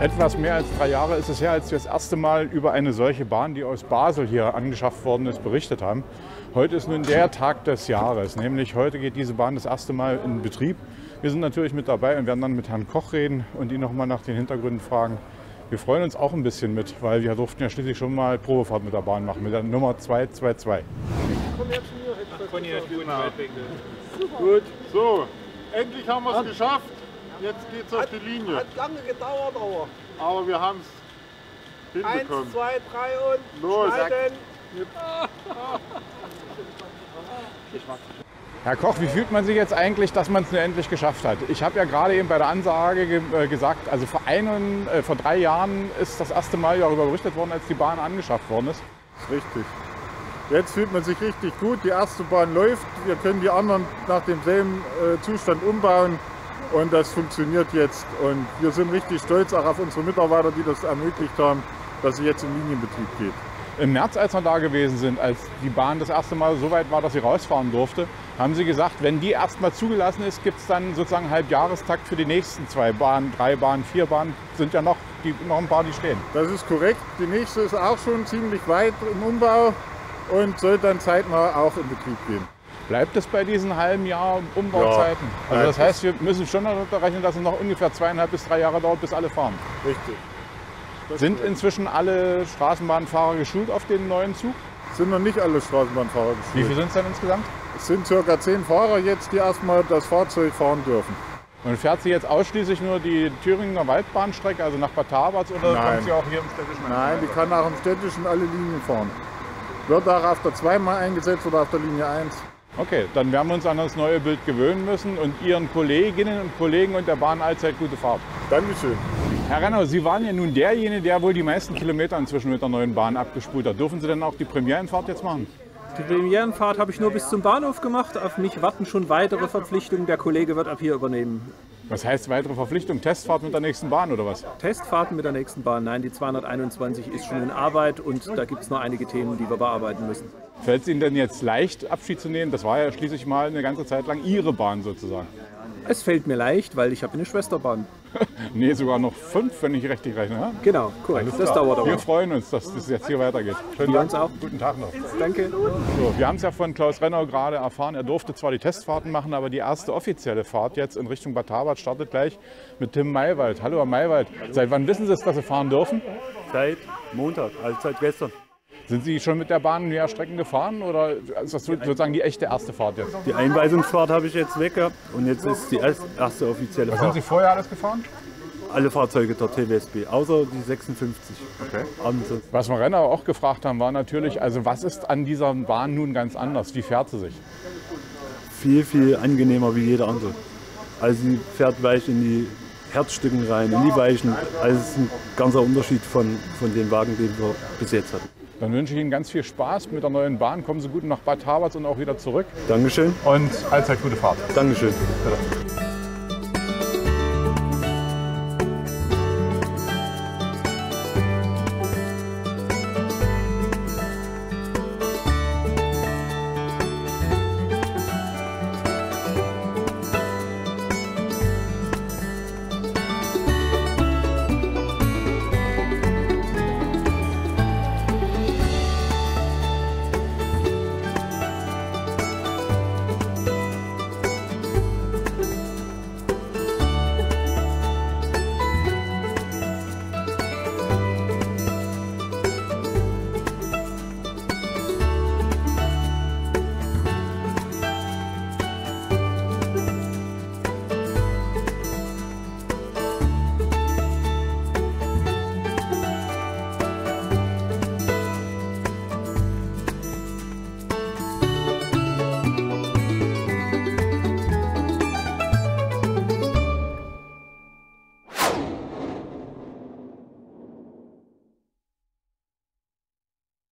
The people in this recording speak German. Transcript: Etwas mehr als 3 Jahre ist es her, als wir das erste Mal über eine solche Bahn, die aus Basel hier angeschafft worden ist, berichtet haben. Heute ist nun der Tag des Jahres, nämlich heute geht diese Bahn das erste Mal in Betrieb. Wir sind natürlich mit dabei und werden dann mit Herrn Koch reden und ihn nochmal nach den Hintergründen fragen. Wir freuen uns auch ein bisschen mit, weil wir durften ja schließlich schon mal Probefahrt mit der Bahn machen, mit der Nummer 222. Gut, so, endlich haben wir es geschafft. Jetzt geht's auf die Linie. Hat lange gedauert, aber wir haben es hinbekommen. 1, 2, 3 und los. Schneiden. Herr Koch, wie fühlt man sich jetzt eigentlich, dass man es nur endlich geschafft hat? Ich habe ja gerade eben bei der Ansage gesagt, also vor 3 Jahren ist das erste Mal darüber berichtet worden, als die Bahn angeschafft worden ist. Richtig. Jetzt fühlt man sich richtig gut. Die erste Bahn läuft. Wir können die anderen nach demselben Zustand umbauen. Und das funktioniert jetzt und wir sind richtig stolz auch auf unsere Mitarbeiter, die das ermöglicht haben, dass sie jetzt in Linienbetrieb geht. Im März, als wir da gewesen sind, als die Bahn das erste Mal so weit war, dass sie rausfahren durfte, haben sie gesagt, wenn die erstmal zugelassen ist, gibt es dann sozusagen einen Halbjahrestakt für die nächsten 2 Bahnen, 3 Bahnen, 4 Bahnen, sind ja noch ein paar, die stehen. Das ist korrekt. Die nächste ist auch schon ziemlich weit im Umbau und soll dann zeitnah auch in Betrieb gehen. Bleibt es bei diesen halben Jahr Umbauzeiten? Ja, also das heißt, wir müssen schon darüber rechnen, dass es noch ungefähr 2,5 bis 3 Jahre dauert, bis alle fahren. Richtig. Das sind inzwischen alle Straßenbahnfahrer geschult auf den neuen Zug? Sind noch nicht alle Straßenbahnfahrer geschult. Wie viele sind es denn insgesamt? Es sind ca. 10 Fahrer jetzt, die erstmal das Fahrzeug fahren dürfen. Und fährt sie jetzt ausschließlich nur die Thüringer Waldbahnstrecke, also nach Bad Tabarz, oder kommt sie auch hier im Städtischen? Nein, die kann auch im Städtischen alle Linien fahren. Wird auch auf der 2 mal eingesetzt oder auf der Linie 1. Okay, dann werden wir uns an das neue Bild gewöhnen müssen und Ihren Kolleginnen und Kollegen und der Bahn allzeit gute Fahrt. Dankeschön. Herr Renau, Sie waren ja nun derjenige, der wohl die meisten Kilometer inzwischen mit der neuen Bahn abgespult hat. Dürfen Sie denn auch die Premierenfahrt jetzt machen? Die Premierenfahrt habe ich nur bis zum Bahnhof gemacht. Auf mich warten schon weitere Verpflichtungen. Der Kollege wird ab hier übernehmen. Was heißt weitere Verpflichtung? Testfahrt mit der nächsten Bahn oder was? Testfahrten mit der nächsten Bahn, nein, die 221 ist schon in Arbeit und da gibt es noch einige Themen, die wir bearbeiten müssen. Fällt es Ihnen denn jetzt leicht, Abschied zu nehmen? Das war ja schließlich mal eine ganze Zeit lang Ihre Bahn sozusagen. Es fällt mir leicht, weil ich habe eine Schwesterbahn. Nee, sogar noch 5, wenn ich richtig rechne. Ja? Genau, cool. Das dauert auch. Wir freuen uns, dass das jetzt hier weitergeht. Schönen Dank. Auch. Guten Tag noch. Danke. So, wir haben es ja von Klaus Renau gerade erfahren. Er durfte zwar die Testfahrten machen, aber die erste offizielle Fahrt jetzt in Richtung Bad Tabarz startet gleich mit Tim Maiwald. Hallo, Herr Maiwald. Hallo. Seit wann wissen Sie es, dass Sie fahren dürfen? Seit Montag, also seit gestern. Sind Sie schon mit der Bahn mehr Strecken gefahren oder ist das sozusagen die echte erste Fahrt jetzt? Die Einweisungsfahrt habe ich jetzt weg gehabt und jetzt ist die erste offizielle Fahrt. Was sind Sie vorher alles gefahren? Alle Fahrzeuge der TWSB, außer die 56. Okay. Was wir Renner auch gefragt haben, war natürlich, also was ist an dieser Bahn nun ganz anders? Wie fährt sie sich? Viel, viel angenehmer wie jede andere. Also sie fährt weich in die Herzstücken rein, in die Weichen. Also es ist ein ganzer Unterschied von den Wagen, den wir bis jetzt hatten. Dann wünsche ich Ihnen ganz viel Spaß mit der neuen Bahn. Kommen Sie gut nach Bad Tabarz und auch wieder zurück. Dankeschön. Und allzeit gute Fahrt. Dankeschön. Bitte.